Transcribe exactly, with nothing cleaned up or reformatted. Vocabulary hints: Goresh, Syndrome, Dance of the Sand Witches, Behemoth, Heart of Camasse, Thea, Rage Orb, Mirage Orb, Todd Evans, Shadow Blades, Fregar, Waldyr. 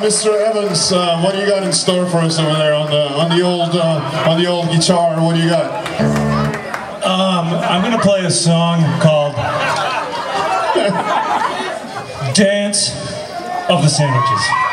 Mister Evans, uh, what do you got in store for us over there on the on the old uh, on the old guitar? What do you got? Um, I'm gonna play a song called "Dance of the Sandwiches."